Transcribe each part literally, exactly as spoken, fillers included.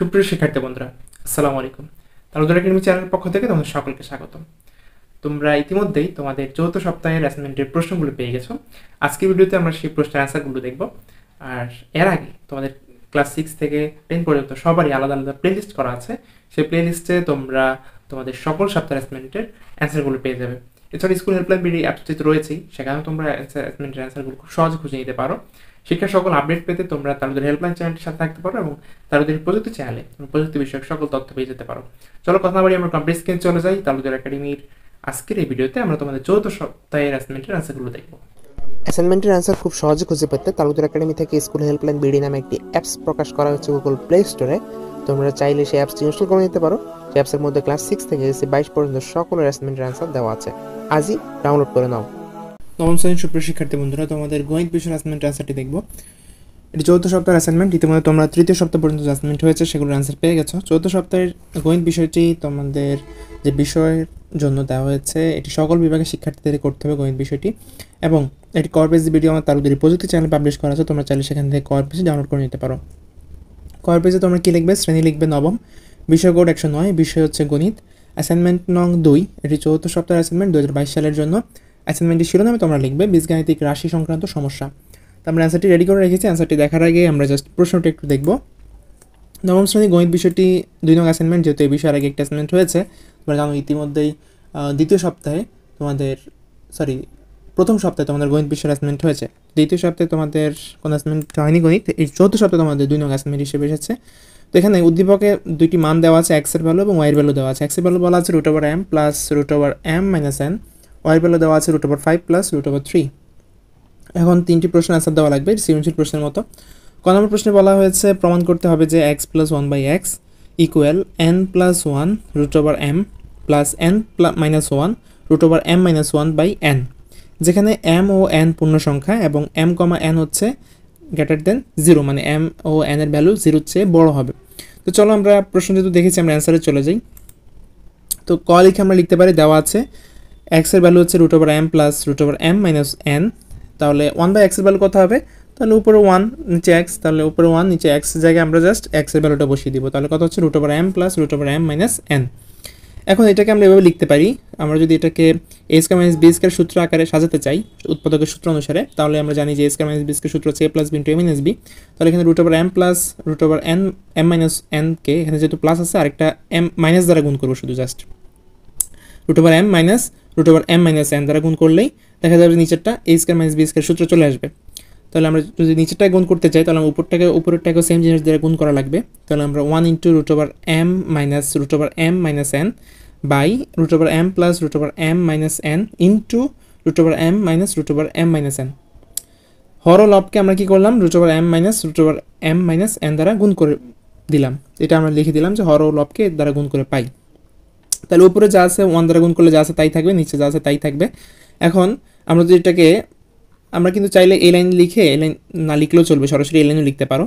সুপ্রিয় শিক্ষার্থী বন্ধুরা, আসসালামু আলাইকুম। তালুকদার একাডেমি চ্যানেলের পক্ষ থেকে তোমাদের সকলকে স্বাগতম। তোমরা ইতিমধ্যেই তোমাদের চতুর্থ সপ্তাহের অ্যাসাইনমেন্টের প্রশ্নগুলো পেয়ে গেছো। আজকের ভিডিওতে আমরা সেই প্রশ্নের অ্যান্সারগুলো দেখব। আর এর আগে তোমাদের ক্লাস সিক্স থেকে টেন পর্যন্ত সবারই আলাদা আলাদা প্লেলিস্ট করা আছে। সেই প্লেলিস্টে তোমরা তোমাদের সকল সপ্তাহের অ্যাসাইনমেন্টের অ্যান্সারগুলো পেয়ে যাবে। এছাড়া স্কুল হেল্পলাইন বিডি অ্যাপটি তো রয়েছেই, সেখানেও তোমরা অ্যাসাইনমেন্টের অ্যান্সারগুলো খুব সহজে খুঁজে নিতে পারো। শিক্ষার সকল আপডেট পেতে তোমরা তালুকদার হেল্পলাইন চ্যানেলটির সাথে থাকতে পারো এবং তালুকদার প্রযুক্তি চ্যানেলে প্রযুক্তি বিষয়ক সকল তথ্য পেয়ে যেতে পারো। চলো কথা না বাড়িয়ে আমরা কমপ্লিট স্ক্রিন চলে যাই। তালুকদার একাডেমির আজকের এই ভিডিওতে আমরা তোমাদের চৌদ্দ সপ্তাহের অ্যাসাইনমেন্টের অ্যান্সারগুলো দেখব। অ্যাসাইনমেন্টের অ্যান্সার খুব সহজে খুঁজে পেতে তালুকদার একাডেমি থেকে স্কুল হেল্পলাইন বিডি নামে একটি অ্যাপস প্রকাশ করা হচ্ছে গুগল প্লে স্টোরে। তোমরা চাইলে সেই অ্যাপসটি ইনস্টল করে নিতে পারো। সেই অ্যাপসের মধ্যে ক্লাস সিক্স থেকে এসে বাইশ পর্যন্ত সকল অ্যাসাইনমেন্টের অ্যান্সার দেওয়া আছে। আজই ডাউনলোড করে নাও। নবম শ্রেণীর সুপ্রিয় শিক্ষার্থী বন্ধুরা, তোমাদের গণিত বিষয়ের অ্যাসাইনমেন্টের অ্যান্সারটি দেখব। এটি চৌদ্দ সপ্তাহের অ্যাসাইনমেন্ট। ইতিমধ্যে তোমরা তৃতীয় সপ্তাহ পর্যন্ত অ্যাসাইনমেন্ট হয়েছে সেগুলোর অ্যান্সার পেয়ে গেছো। চৌদ্দ সপ্তাহের গণিত বিষয়টি তোমাদের যে বিষয়ের জন্য দেওয়া হয়েছে এটি সকল বিভাগের শিক্ষার্থীদের করতে হবে গণিত বিষয়টি, এবং এটি করবেজ ভিডিও আমার তালুকদার প্রযুক্তি চ্যানেল পাবলিশ করা আছে। তোমরা চাইলে সেখান থেকে করবেজি ডাউনলোড করে নিতে পারো। করবেজে তোমরা কী লিখবে? শ্রেণী লিখবে নবম, বিষয় কোড একশো নয়, বিষয় হচ্ছে গণিত, অ্যাসাইনমেন্ট নং দুই। এটি চৌদ্দ সপ্তাহের অ্যাসাইনমেন্ট দু হাজার বাইশ সালের জন্য। অ্যাসাইনমেন্টের শিরোনামে তোমরা লিখবে বীজগাণিতিক রাশি সংক্রান্ত সমস্যা। তো আমরা অ্যান্সারটি রেডি করে রেখেছি। অ্যান্সারটি দেখার আগে আমরা জাস্ট প্রশ্নটা একটু দেখব। নবম শ্রেণী গণিত বিষয়টি দুই নং অ্যাসাইনমেন্ট। যেহেতু এই বিষয়ের আগে একটা অ্যাসাইনমেন্ট হয়েছে, তোমরা জানো ইতিমধ্যেই দ্বিতীয় সপ্তাহে তোমাদের সরি প্রথম সপ্তাহে তোমাদের গণিত বিষয়ের অ্যাসাইনমেন্ট হয়েছে। দ্বিতীয় সপ্তাহে তোমাদের কোনো অ্যাসাইনমেন্ট হয়নি গণিত। এই চতুর্থ সপ্তাহে তোমাদের দুই নং অ্যাসাইনমেন্ট হিসেবে এসেছে। তো এখানে উদ্দীপকে দুইটি মান দেওয়া আছে, এক্সের ভ্যালু এবং ওয়াইয়ের ভ্যালু দেওয়া আছে। এক্সের ভ্যালু বলা আছে root over M plus root over M minus N, ওয়াইয়ের ভ্যালু দেওয়া আছে root over five plus root over three. এখন তিনটি প্রশ্নের অ্যান্সার দেওয়া লাগবে সৃজনশীল প্রশ্নের মতো। ক নম্বর প্রশ্নে বলা হয়েছে প্রমাণ করতে হবে যে X plus one by X equal N plus one root over M plus N minus one root over M minus one by N, যেখানে এম ও এন পূর্ণ সংখ্যা এবং এম কমা এন হচ্ছে গ্রেটার দেন জিরো, মানে M ও এনের value জিরোর চেয়ে বড়ো হবে। তো চলো আমরা প্রশ্ন যেহেতু দেখেছি আমরা অ্যান্সারে চলে যাই। তো ক লিখে আমরা লিখতে পারি দেওয়া আছে এক্সের ভ্যালু হচ্ছে root over M plus root over M minus N, তাহলে ওয়ান বাই এক্সের ভ্যালু কত হবে? তাহলে উপরে ওয়ান নিচে এক্স, তাহলে উপরে ওয়ান নিচে এক্সের জায়গায় আমরা জাস্ট এক্সের ভ্যালুটা বসিয়ে দিব। তাহলে কত হচ্ছে root over M plus root over M minus N. এখন এটাকে আমরা এভাবে লিখতে পারি, আমরা যদি এটাকে A square minus B square সূত্র আকারে সাজাতে চাই উৎপাদকের সূত্র অনুসারে, তাহলে আমরা জানি যে A square minus B square সূত্র হচ্ছে A plus B into A minus B. তাহলে এখানে root over M plus root over N M minus এনকে এখানে যেহেতু প্লাস আছে আরেকটা এম মাইনাস দ্বারা গুণ করবো, শুধু just root over M minus root over M minus N দ্বারা গুণ করলেই দেখা যাবে নিচেরটা A square minus B square সূত্র চলে আসবে। তাহলে আমরা যদি নিচেরটা গুণ করতে চাই তাহলে আমরা উপরটাকে উপরেরটাকেও সেম জিনিস দ্বারা গুণ করা লাগবে। তাহলে আমরা one into root over M minus root over M minus N by root over M plus root over M minus N into root over M minus root over M minus N, হর লবকে আমরা কী করলাম root over M minus root over M minus N দ্বারা গুণ করে দিলাম। এটা আমরা লিখে দিলাম যে হর লবকে দ্বারা গুণ করে পাই। তাহলে উপরে যা আছে ওয়ান দ্বারা গুণ করলে যা আছে তাই থাকবে, নিচে যা আছে তাই থাকবে। এখন আমরা যদি এটাকে আমরা কিন্তু চাইলে এই লাইন লিখে এই লাইন না লিখলেও চলবে, সরাসরি এই লাইনও লিখতে পারো।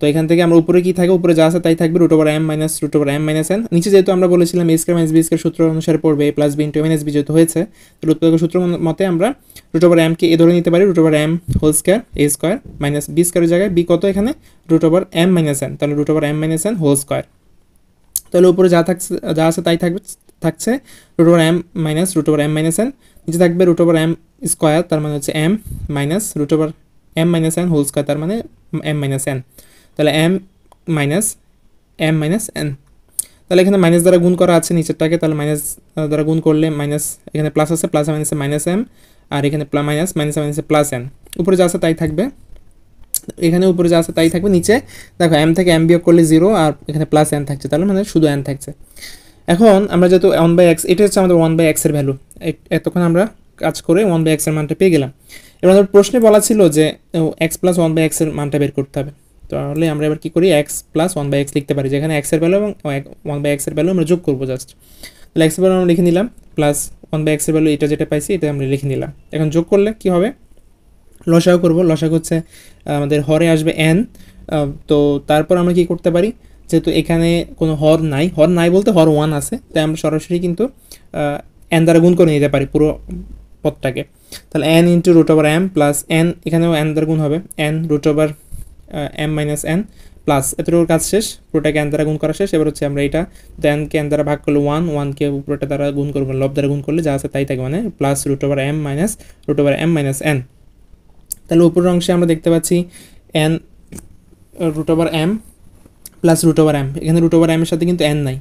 তো এখান থেকে আমরা উপরে কী থাকে উপরে যা আছে তাই থাকবে root over M minus root over M minus N, নিচে যেহেতু আমরা বলেছিলাম A square minus B square সূত্র অনুসারে পড়বে A plus B into A minus B যেহেতু হয়েছে, তো উৎপাদকের সূত্র মতে আমরা রুট ওভার এমকে এ ধরে নিতে পারি root over M whole square A square minus B স্কয়ারের জায়গায় বি কত এখানে root over M minus N, তাহলে root over M minus N whole square. তাহলে উপরে যা থাকছে যা আছে তাই থাকবে থাকছে root over M minus root over M minus N, নিচে থাকবে রুট ওভার এম স্কোয়ার তার মানে হচ্ছে M minus root over M minus N whole square তার মানে এম মাইনাস এন। তাহলে M minus M minus N, তাহলে এখানে মাইনাস দ্বারা গুণ করা আছে নিচেরটাকে, তাহলে মাইনাস দ্বারা গুণ করলে মাইনাস এখানে প্লাস আছে প্লাস মাইনাসে মাইনাস এম আর এখানে মাইনাস মাইনাসে মাইনাসে প্লাস এন, উপরে যা আছে তাই থাকবে এখানে উপরে যা আছে তাই থাকবে। নিচে দেখো এম থেকে এম বিয়োগ করলে জিরো আর এখানে প্লাস এন থাকছে, তাহলে মানে শুধু এন থাকছে। এখন আমরা যেহেতু ওয়ান বাই এক্স এটা হচ্ছে আমাদের ওয়ান বাই এক্সের ভ্যালু, এতক্ষণ আমরা কাজ করে ওয়ান বাই এক্সের মানটা পেয়ে গেলাম। এবার আমাদের প্রশ্নে বলা ছিল যে এক্স প্লাস ওয়ান বাই এক্সের মানটা বের করতে হবে, তাহলে আমরা এবার কী করি X plus one by X লিখতে পারি, যেখানে এক্সের ভ্যালু এবং ওয়ান বাই এক্সের ভ্যালু আমরা যোগ করবো জাস্ট। তাহলে এক্সের ভ্যালু আমরা লিখে নিলাম প্লাস ওয়ান বাই এক্সের ভ্যালু এটা যেটা পাইছি এটা আমরা লিখে নিলাম। এখন যোগ করলে কী হবে লসাগু করবো, লসাগু হচ্ছে আমাদের হরে আসবে এন। তো তারপর আমরা কী করতে পারি যেহেতু এখানে কোনো হর নাই, হর নাই বলতে হর ওয়ান আছে, তাই আমরা সরাসরি কিন্তু এন দ্বারা গুণ করে নিতে পারি পুরো পদটাকে। তাহলে N into root over M plus N, এখানেও এন দ্বারা গুণ হবে N root over M minus N plus এতটুকুর কাজ শেষ, পুরোটাকে অ্যান দ্বারা গুণ করা শেষ। এবার হচ্ছে আমরা এটা অ্যানকে অ্যান দ্বারা ভাগ করলে ওয়ান, ওয়ানকে পুরোটা দ্বারা গুণ করবো, লব দ্বারা গুণ করলে যা আছে তাই থাকে, মানে plus root over M minus root over M minus N. তাহলে উপরের অংশে আমরা দেখতে পাচ্ছি N root over M plus root over M, এখানে রুট ওভার এমের সাথে কিন্তু এন নাই,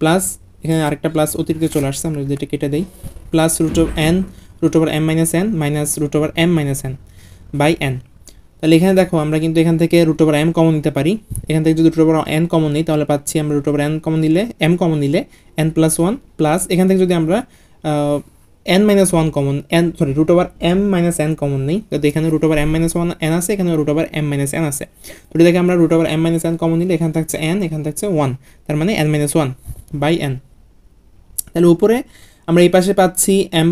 প্লাস এখানে আরেকটা প্লাস অতিরিক্ত চলে আসছে, আমরা যদি এটা কেটে দিই plus root over N root over M minus N minus root over M minus N by N. তাহলে এখানে দেখো আমরা কিন্তু এখান থেকে রুট ওভার এম কমন নিতে পারি, এখান থেকে যদি রুট ওভার এন কমন নিই তাহলে পাচ্ছি আমরা রুট ওভার এন কমন নিলে এম কমন নিলে এন প্লাস ওয়ান, প্লাস এখান থেকে যদি আমরা N minus one common N sorry root over M minus N common নেই, তো এখানে root over M minus one N আছে, এখানে root over M minus N আছে, তো এটা থেকে আমরা root over M minus N common নিলে এখানে থাকছে এন, এখানে থাকছে ওয়ান, তার মানে N minus one by N. তাহলে উপরে আমরা এই পাশে পাচ্ছি এম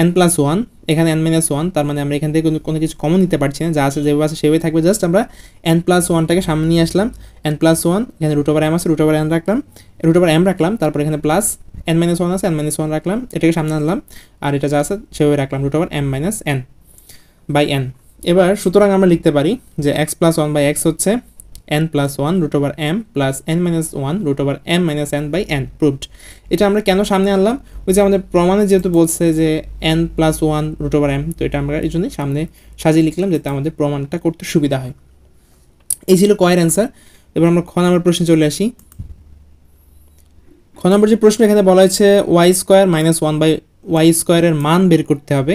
এন প্লাস ওয়ান, এখানে এন মাইনাস ওয়ান, তার মানে আমরা এখান থেকে কোনো কিছু কমন নিতে পারছি না, যা আছে যেভাবে আছে সেভাবে থাকবে, জাস্ট আমরা এন প্লাস ওয়ানটাকে সামনে নিয়ে আসলাম, এন প্লাস ওয়ান এখানে রুট ওভার এম আছে রুট ওভার এন রাখলাম রুট ওভার এম রাখলাম, তারপর এখানে প্লাস এন মাইনাস ওয়ান আছে এন মাইনাস ওয়ান রাখলাম, এটাকে সামনে আনলাম আর এটা যা আছে সেভাবে রাখলাম root over M minus N by N. এবার সুতরাং আমরা লিখতে পারি যে X plus one by X হচ্ছে N plus one root over M plus N minus one root over M minus N by N proved. এটা আমরা কেন সামনে আনলাম, ওই যে আমাদের প্রমাণে যেহেতু বলছে যে N plus one root over M, তো এটা আমরা এই জন্যই সামনে সাজিয়ে লিখলাম যাতে আমাদের প্রমাণটা করতে সুবিধা হয়। এই ছিল কয়ের অ্যান্সার। এবার আমরা খ নাম্বার প্রশ্নে চলে আসি। খ নম্বর যে প্রশ্ন, এখানে বলা হয়েছে Y square minus one by Y স্কোয়ারের মান বের করতে হবে,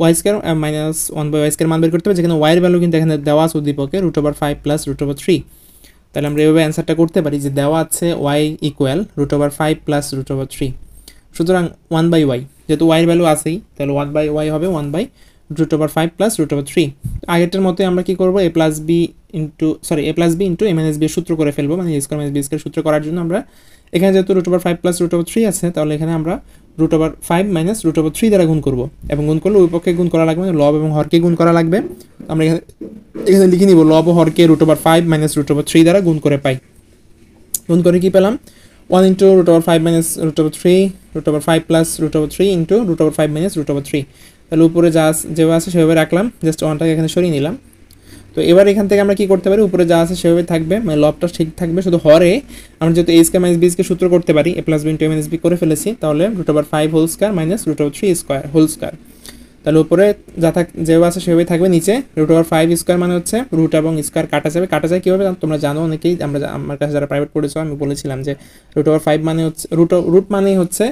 Y square minus one by Y square মান বের করতে হবে, যেখানে ওয়াইয়ের ভ্যালু কিন্তু এখানে দেওয়া আছে উদ্দীপকে root over five plus root over three. তাহলে আমরা এইভাবে অ্যান্সারটা করতে পারি যে দেওয়া আছে Y equal root over five plus root over three, সুতরাং ওয়ান বাই ওয়াই যেহেতু ওয়াইয়ের ভ্যালু আছেই, তাহলে ওয়ান বাই ওয়াই হবে one by root over five plus root over three. আগেরটার মতোই আমরা কী করবো, A plus B into sorry A plus B into M N S B সূত্র করে ফেলবো, মানে A square minus B square সূত্র করার জন্য আমরা এখানে যেহেতু root over five plus root over three আছে, তাহলে এখানে আমরা root over five minus root over three দ্বারা গুণ করবো, এবং গুণ করলে ওই পক্ষে গুণ করা লাগবে, লব এবং হরকে গুণ করা লাগবে। আমরা এখানে এখানে লিখে নিব লব ও হরকে root over five minus root over three দ্বারা গুণ করে পাই, গুণ করে কী পেলাম one into root over five minus root over three root over five plus root over three into root over five minus root over three. তাহলে উপরে যা যেভাবে আছে সেভাবে রাখলাম, জাস্ট ওয়ানটাকে এখানে সরিয়ে নিলাম। তো এবার এখান থেকে আমরা কী করতে পারি, উপরে যা আছে সেভাবে থাকবে, মানে লবটা ঠিক থাকবে, শুধু হরে আমরা যেহেতু a square minus B square সূত্র করতে পারি, a plus B into M N S b করে ফেলেছি, তাহলে root over five whole square minus root over three square whole square. তাহলে উপরে যা থাক যেভাবে আছে সেভাবে থাকবে, নিচে রুট ওভার ফাইভ স্কোয়ার মানে হচ্ছে রুট এবং স্কোয়ার কাটা যাবে, কাটা যায় কীভাবে তোমরা জানো অনেকেই, আমরা আমার কাছে যারা প্রাইভেট পড়েছো আমি বলেছিলাম যে রুট ওভার ফাইভ মানে হচ্ছে রুট রুট মানেই হচ্ছে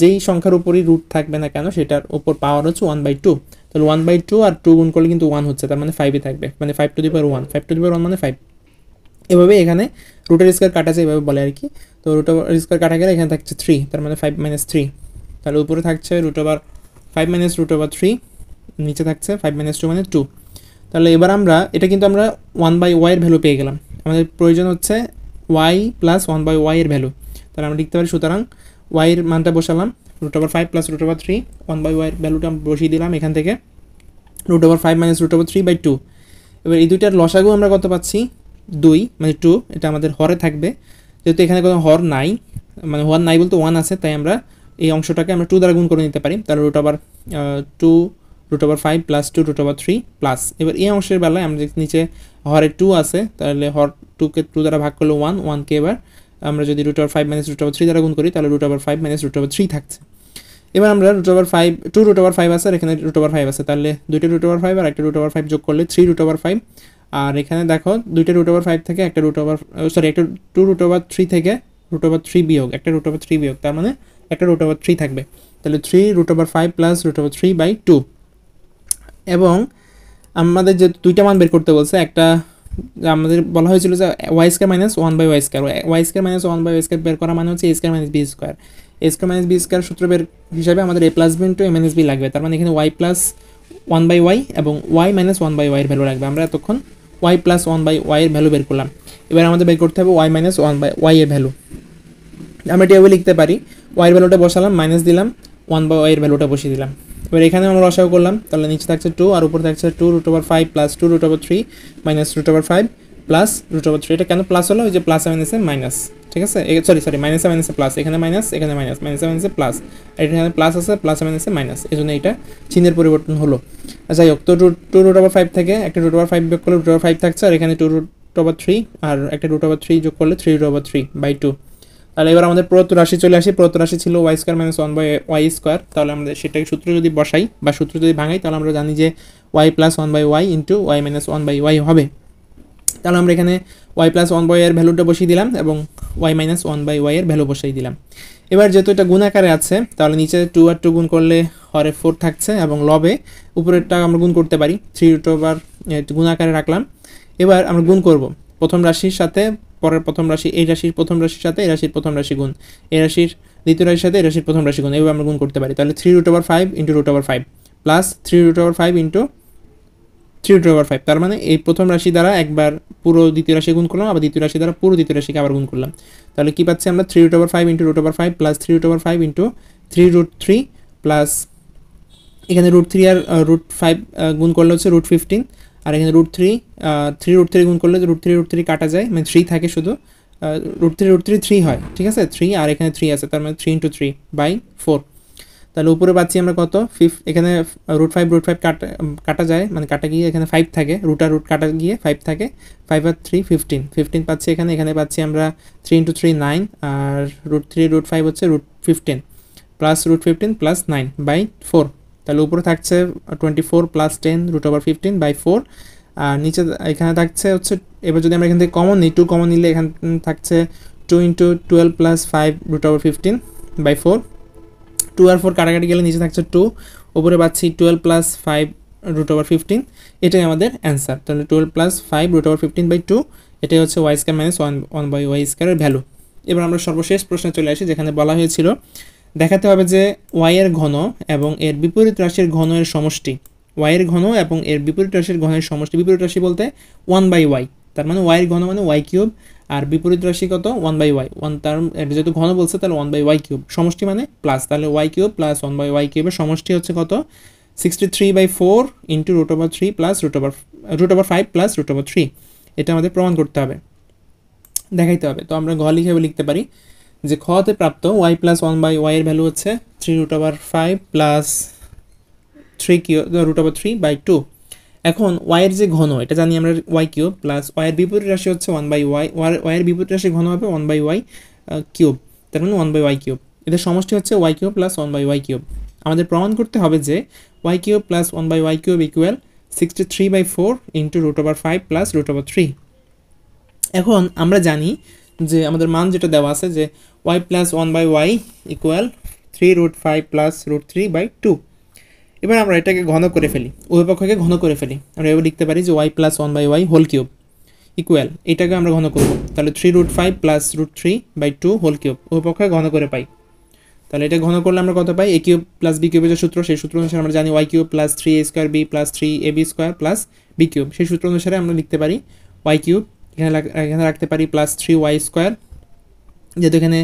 যেই সংখ্যার উপরই রুট থাকবে না কেন সেটার উপর পাওয়ার হচ্ছে ওয়ান বাই টু, তাহলে ওয়ান বাই টু আর টু গুণ করলে কিন্তু ওয়ান হচ্ছে, তার মানে ফাইভই থাকবে, মানে five to the power one, five to the power one মানে ফাইভ। এভাবে এখানে রুটের স্কোয়ার কাটা যায় এভাবে বলে আর কি, তো রুট ওভার স্কোয়ার কাটা গেলে এখানে থাকছে থ্রি, তার মানে ফাইভ মাইনাস থ্রি। তাহলে উপরে থাকছে root over five minus root over three, নিচে থাকছে ফাইভ মাইনাস টু মানে টু। তাহলে এবার আমরা এটা কিন্তু আমরা ওয়ান বাই ওয়াইয়ের ভ্যালু পেয়ে গেলাম, আমাদের প্রয়োজন হচ্ছে ওয়াই প্লাস ওয়ান বাই ওয়াইয়ের ভ্যালু। তাহলে আমরা লিখতে পারি সুতরাং ওয়াইয়ের মানটা বসালাম root over five plus root over three, one by ওয়াইয়ের ভ্যালুটা বসিয়ে দিলাম এখান থেকে root over five minus root over three by two. এবার এই দুইটার লসাগু আমরা কত পাচ্ছি দুই, মানে টু, এটা আমাদের হরে থাকবে, যেহেতু এখানে কোনো হর নাই, মানে হর নাই বলতে ওয়ান আছে, তাই আমরা এই অংশটাকে আমরা টু দ্বারা গুণ করে নিতে পারি, তাহলে root over two root over five plus two root over three plus. এবার এই অংশের বেলায় আমরা নিচে হরে টু আছে, তাহলে হর টুকে টু দ্বারা ভাগ করলে ওয়ান, ওয়ানকে এবার আমরা যদি root over five minus root over three দ্বারা গুণ করি তাহলে root over five minus root over three থাকছে। এবার আমরা root over five two root over five আছে আর এখানে রুট ওভার ফাইভ আছে, তাহলে দুইটা রুট ওভার ফাইভ আর একটা রুট ওভার ফাইভ যোগ করলে থ্রি রুট ওভার ফাইভ, আর এখানে দেখো দুইটা রুট ওভার ফাইভ থেকে একটা রুট ওভার সরি একটা টু রুট ওভার থ্রি থেকে রুট ওভার থ্রি বিয়োগ একটা রুট ওভার থ্রি বিয়োগ, তার মানে একটা রুট ওভার থ্রি থাকবে, তাহলে three root over five plus root over three by two. এবং আমাদের যে দুইটা মান বের করতে বলছে, একটা আমাদের বলা হয়েছিল যে y square minus one by Y square, y square minus one by Y square বের করা মানে হচ্ছে a square minus B square, a square minus B square সূত্র বের হিসাবে আমাদের a plus B into M N S b লাগবে, তার মানে এখানে y plus one by y এবং ওয়াই মাইনাস ওয়ান বাই ওয়াইয়ের ভ্যালু লাগবে। আমরা এতক্ষণ ওয়াই প্লাস ওয়ান বাই ওয়াইয়ের ভ্যালু বের করলাম, এবার আমাদের বের করতে হবে ওয়াই মাইনাস ওয়ান বাই ওয়াইয়ের ভ্যালু। আমরা এটাভাবে লিখতে পারি ওয়াইয়ের ভ্যালুটা বসালাম মাইনাস দিলাম, ওয়ান বাই ওয়াইয়ের ভ্যালুটা বসিয়ে দিলাম। এবার এখানে আমরা লসাগু করলাম, তাহলে নিচে থাকছে টু আর উপরে থাকছে two root over five plus two root over three minus root over five plus root over three. এটা কেন প্লাস হলো, ওই যে প্লাস মাইনাসে মাইনাস, ঠিক আছে সরি সরি মাইনাসে মাইনাসে প্লাস, এখানে মাইনাস এখানে মাইনাস মাইনাসে মাইনাসে প্লাস, আর এখানে প্লাস আছে প্লাস মাইনাসে মাইনাস, এই জন্য এটা চিহ্নের পরিবর্তন হলো। যাই হোক, তো টু রুট ওভার ফাইভ থেকে একটা রুট ওভার ফাইভ বিয়োগ করলে রুট ওভার ফাইভ থাকছে, আর এখানে টু রুট over three আর একটা root over three যোগ করলে three root over three by two তাহলে এবার আমাদের প্রদত্ত রাশি চলে আসে প্রদত্ত রাশি ছিল y square minus one by y square তাহলে আমরা সেটাকে সূত্র যদি বসাই বা সূত্র যদি ভাঙাই তাহলে আমরা জানি যে y plus one by y into y minus one by y হবে তাহলে আমরা এখানে y plus one by y এর ভ্যালুটা বসিয়ে দিলাম এবং y minus one by y এর ভ্যালু বসিয়ে দিলাম এবার যেহেতু এটা গুণ আকারে আছে তাহলে নিচে two আর two গুণ করলে হরে four থাকছে এবং লবে উপরেরটা আমরা গুণ করতে পারি three root over গুণ আকারে রাখলাম এবার আমরা গুণ করব প্রথম রাশির সাথে পরের প্রথম রাশি এই রাশির প্রথম রাশির সাথে এই রাশির প্রথম রাশি গুণ এই রাশির দ্বিতীয় রাশির সাথে এই রাশির প্রথম রাশি গুণ এভাবে আমরা গুণ করতে পারি তাহলে three root over five into root over five plus three root over five into three root over five তার মানে এই প্রথম রাশি দ্বারা একবার পুরো দ্বিতীয় রাশি গুণ করলাম আবার দ্বিতীয় রাশি দ্বারা পুরো দ্বিতীয় রাশিকে আবার গুণ করলাম তাহলে কি পাচ্ছি আমরা three root over five into root over five plus three root over five into three root three plus এখানে root three আর root five গুণ করলে হচ্ছে root fifteen আর এখানে root three three root three গুণ করলে root three root three কাটা যায় মানে three থাকে শুধু root three root three three হয় ঠিক আছে three আর এখানে three আছে তার মানে three into three by four তাহলে উপরে পাচ্ছি আমরা কত five এখানে root five root five কাটা কাটা যায় মানে কাটা গিয়ে এখানে five থাকে root আর root কাটা গিয়ে five থাকে five আর three fifteen fifteen পাচ্ছি এখানে এখানে পাচ্ছি আমরা three into three nine আর root three root five হচ্ছে root fifteen plus root fifteen plus nine by four তাহলে উপরে থাকছে twenty-four plus ten root over fifteen by four আর নিচে এখানে থাকছে হচ্ছে এবার যদি আমরা এখান থেকে কমন নিই two কমন নিলে এখানে থাকছে two into twelve plus five root over fifteen by four two R four কাটাকাটি গেলে নিচে থাকছে two উপরে পাচ্ছি twelve plus five root over fifteen এটাই আমাদের অ্যানসার তাহলে twelve plus five root over fifteen by two এটাই হচ্ছে y square minus one by y square এর ভ্যালু এবার আমরা সর্বশেষ প্রশ্নে চলে আসি যেখানে বলা হয়েছিল দেখাতে হবে যে y এর ঘন এবং এর বিপরীত রাশির ঘন এর সমষ্টি y এর ঘন এবং এর বিপরীত রাশির ঘনের সমষ্টি বিপরীত রাশি বলতে one by y তার মানে y এর ঘন মানে y কিউব আর বিপরীত রাশি কত one by y one term এর যেহেতু ঘন বলছে তাহলে one by y কিউব সমষ্টি মানে প্লাস তাহলে y cube plus one by y কিউবের সমষ্টি হচ্ছে কত sixty-three by four into root over three plus root over root over five plus root over three এটা আমাদের প্রমাণ করতে হবে দেখাইতে হবে তো আমরা ঘ লিখে লিখতে পারি যে খ তে প্রাপ্ত y plus one by y এর ভ্যালু হচ্ছে three root over five plus three cube root over three by two এখন y এর যে ঘন এটা জানি আমরা y cube plus y এর বিপরীত রাশি হচ্ছে one by y y এর বিপরীত রাশি ঘন হবে one by y cube তার মানে one by y cube এদের সমষ্টি হচ্ছে y cube plus one by y cube আমাদের প্রমাণ করতে হবে যে y cube plus one by y cube equal sixty-three by four into root over five plus root over three এখন আমরা জানি যে আমাদের মান যেটা দেওয়া আছে যে y plus one by y equal three root five plus root three by two এবার আমরা এটাকে ঘন করে ফেলি উভয় পক্ষকে ঘন করে ফেলি আমরা এভাবে লিখতে পারি যে y plus one by y whole cube equal এটাকে আমরা ঘন করব তাহলে three root five plus root three by two whole cube উভয় পক্ষকে ঘন করে পাই তাহলে এটা ঘন করলে আমরা কত পাই a cube plus b cube এর যে সূত্র সেই সূত্র অনুসারে আমরা জানি y cube plus three a square b plus three ab square plus b cube সেই সূত্র অনুসারে আমরা লিখতে পারি y cube এখানে রাখতে পারি প্লাস three y স্কয়ার যেহেতু এখানে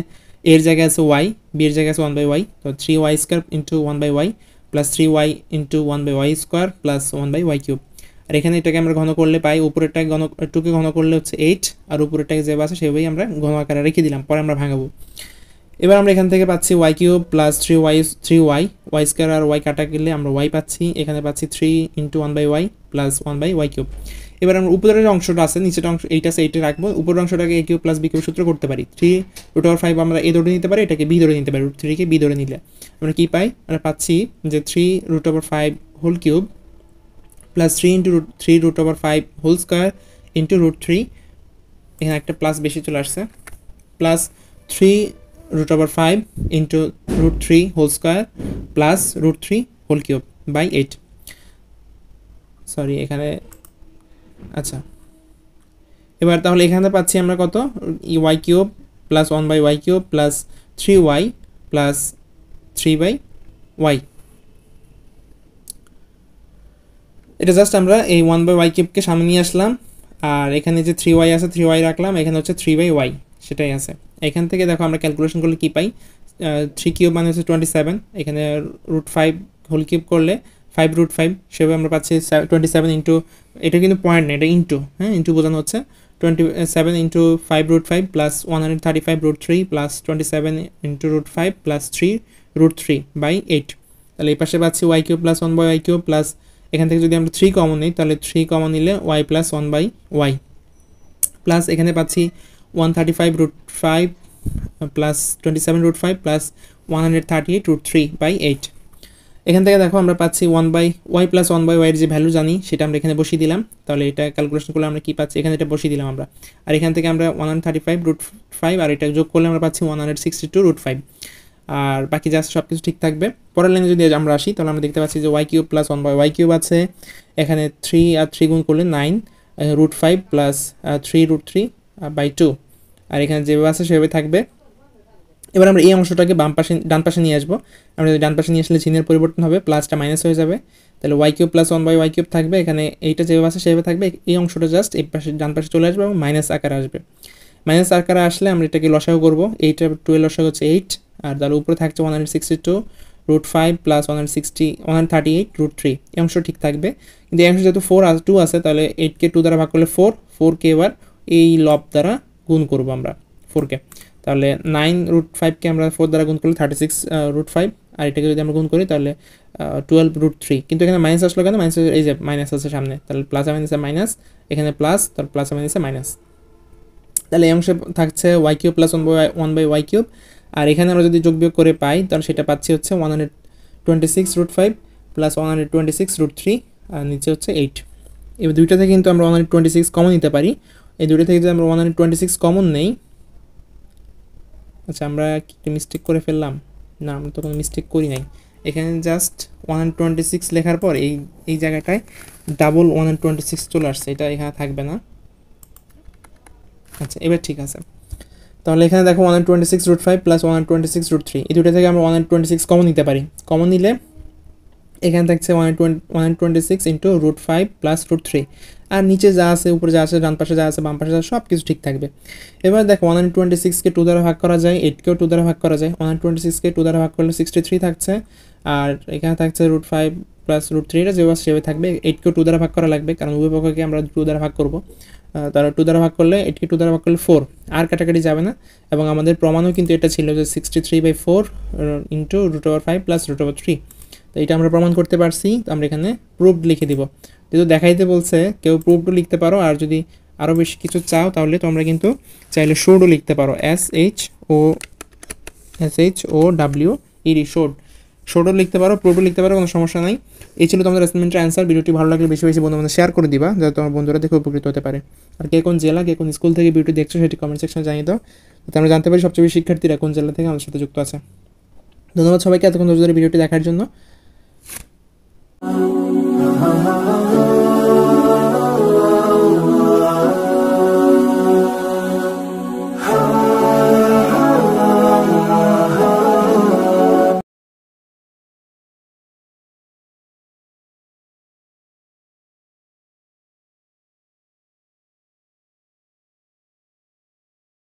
a এর জায়গায় আছে y b এর জায়গায় আছে one by y তো three y square into one by y plus three y into one by y square plus one by y cube আর এখানে এটাকে আমরা ঘন করলে পাই উপরেরটাকে ঘন two কে ঘন করলে হচ্ছে eight আর উপরেরটাকে যেভাবে আছে সেভাবেই আমরা ঘন আকারে রেখে দিলাম পরে আমরা ভাঙাবো এবার আমরা এখান থেকে পাচ্ছি y cube plus three y three y y square আর y কাটা গেলে আমরা y পাচ্ছি এখানে পাচ্ছি three into one by y plus one by y cube এবার আমরা উপরের অংশটা আছে নিচের অংশ এইটা সাইডে রাখবো উপরের অংশটাকে a কিউব + b কিউব সূত্র করতে পারি three √ five আমরা a ধরে নিতে পারি এটাকে b ধরে নিতে পারি √three কে b ধরে নিলে আমরা কি পাই আমরা পাচ্ছি যে three √ five whole cube + three * three √ five whole square * √three এখানে একটা প্লাস বেশি চলে আসছে + three √ five * √three whole square + √three whole cube by eight sorry এখানে আচ্ছা এবার তাহলে এখানে পাচ্ছি আমরা কত y cube plus one by y cube plus three y plus three by y এটা জাস্ট আমরা এই one by y কিউবকে সামনে নিয়ে আসলাম আর এখানে যে three y আছে three y রাখলাম এখানে হচ্ছে three by y সেটাই আছে এখান থেকে দেখো আমরা ক্যালকুলেশন করলে কি পাই three কিউব মানে হচ্ছে twenty-seven এখানে √five হোল কিউব করলে five root five সেভাবে আমরা পাচ্ছি twenty-seven into এটা কিন্তু পয়েন্ট না এটা ইনটু হ্যাঁ ইনটু বোঝানো হচ্ছে twenty-seven into five root five plus one thirty-five root three plus twenty-seven into root five plus three root three by eight তাহলে এই পাশে পাচ্ছি y cube plus one by y cube plus এখান থেকে যদি আমরা three কমন নেই তাহলে three কমন নিলে y plus one by y plus এখানে পাচ্ছি one thirty-five root five plus twenty-seven root five plus one thirty-eight root three by eight. এখান থেকে দেখো আমরা পাচ্ছি one by y plus one by y এর যে ভ্যালু জানি সেটা আমরা এখানে বসিয়ে দিলাম, তাহলে এটা ক্যালকুলেশন করলে আমরা কি পাচ্ছি এখানে এটা বসিয়ে দিলাম আমরা, আর এখান থেকে আমরা one thirty-five root five আর এটা যোগ করলে আমরা পাচ্ছি one sixty-two root five, আর বাকি যা আছে সবকিছু ঠিক থাকবে। পরের লাইনে যদি আমরা আসি তাহলে আমরা দেখতে পাচ্ছি যে y³ + one/y³ আছে, এখানে three আর three গুণ করলে nine root five + three root three by two, আর এখানে যেভাবে আছে সেভাবে থাকবে। এবার আমরা এই অংশটাকে বাম পাশে ডান পাশে নিয়ে আসব, আমরা যদি ডান পাশে নিয়ে আসলে চিহ্নের পরিবর্তন হবে, প্লাসটা মাইনাস হয়ে যাবে, তাহলে y³ + one/y³ থাকবে, এখানে এইটা যেভাবে আছে সেভাবে থাকবে, এই অংশটা জাস্ট এই পাশে ডান পাশে চলে আসবে এবং মাইনাস আকারে আসবে। মাইনাস আকারে আসলে আমরা এটাকে লসাগু করব, এইটা twelve লসাগু হচ্ছে eight, আর তার উপরে থাকছে one sixty-two root five plus one thirty-eight root three, এই অংশ ঠিক থাকবে। কিন্তু এই অংশ যেহেতু ফোর আর টু আছে তাহলে এইটকে টু দ্বারা ভাগ করলে ফোর, ফোরকে এবার এই লব দ্বারা গুণ করবো আমরা ফোরকে, তাহলে নাইন রুট ফাইভকে আমরা ফোর দ্বারা গুণ করলে থার্টি সিক্স রুট ফাইভ, আর এটাকে যদি আমরা গুণ করি তাহলে টুয়েলভ রুট থ্রি, কিন্তু এখানে মাইনাস আসলো কেন, মাইনাস এই যে মাইনাস আছে সামনে, তাহলে প্লাস মাইনাসে মাইনাস, এখানে প্লাস তার প্লাস মাইনাসে মাইনাস, তাহলে এই অংশে থাকছে y cube plus one by one by y cube, আর এখানে আমরা যদি যোগ বিয়োগ করে পাই তাহলে সেটা পাচ্ছি হচ্ছে one hundred twenty six root five plus one hundred twenty six root three, আর নিচে হচ্ছে এইট। এবার দুইটা থেকে কিন্তু আমরা one hundred twenty six common নিতে পারি, এই দুইটা থেকে যদি আমরা one hundred twenty six common নেই, আচ্ছা আমরা কি মিস্টেক করে ফেললাম, না আমরা তো কোনো মিস্টেক করি নাই, এখানে just one hundred twenty six লেখার পর এই এই জায়গাটায় double one hundred twenty six চলে আসছে, এটা এখানে থাকবে না। আচ্ছা এবার ঠিক আছে, তাহলে এখানে দেখো one twenty six root five plus one twenty six root three, এই দুটো থেকে আমরা ওয়ান টোয়েন্টি সিক্স কমন নিতে পারি, কমন নিলে এখানে থাকছে one twenty one twenty six into root five plus root three, আর নিচে যা আছে উপরে যা আছে ডান পাশে যা আছে বাম পাশে যা সব কিছু ঠিক থাকবে। এবার দেখো ওয়ান টোয়েন্টি সিক্সকে টু দ্বারা ভাগ করা যায়, এইটকেও টু দ্বারা ভাগ করা যায়, ওয়ান টোয়েন্টি সিক্সকে টু দ্বারা ভাগ করলে সিক্সটি থ্রি থাকছে, আর এখানে থাকছে রুট ফাইভ প্লাস রুট থ্রিটা যেভাবে সেভাবে থাকবে, এইটকেও টু দ্বারা ভাগ করা লাগবে কারণ উভয় পক্ষকে আমরা টু দ্বারা ভাগ করবো, তারা টু দ্বারা ভাগ করলে এটকে টু দ্বারা ভাগ করলে ফোর, আর কাটাকাটি যাবে না, এবং আমাদের প্রমাণও কিন্তু এটা ছিল যে sixty three by four into root over five plus root over three, তো এটা আমরা প্রমাণ করতে পারছি, তো আমরা এখানে প্রুফড লিখে দিব, যেহেতু দেখাইতে বলছে কেউ প্রুফডও লিখতে পারো, আর যদি আরও বেশি কিছু চাও তাহলে তোমরা কিন্তু চাইলে শোডও লিখতে পারো, S H O S H O W E D showed, শোডও লিখতে পারো প্রুফও লিখতে পারো, কোনো সমস্যা নাই। এই ছিল তোমাদের অ্যাসাইনমেন্টের অ্যান্সার, ভিডিওটি ভালো লাগলে বেশি বেশি বন্ধুদের শেয়ার করে দিবা যাতে তোমার বন্ধুরা দেখে উপকৃত হতে পারে, আর কে কোন জেলা কে কোন স্কুল থেকে ভিডিও দেখছো সেটি কমেন্ট সেকশনে জানিয়ে দাও যাতে আমরা জানতে পারি সবচেয়ে বেশি শিক্ষার্থীরা কোন জেলা থেকে আমাদের সাথে যুক্ত আছে। ধন্যবাদ সবাইকে এতক্ষণ ধরে ভিডিওটি দেখার জন্য।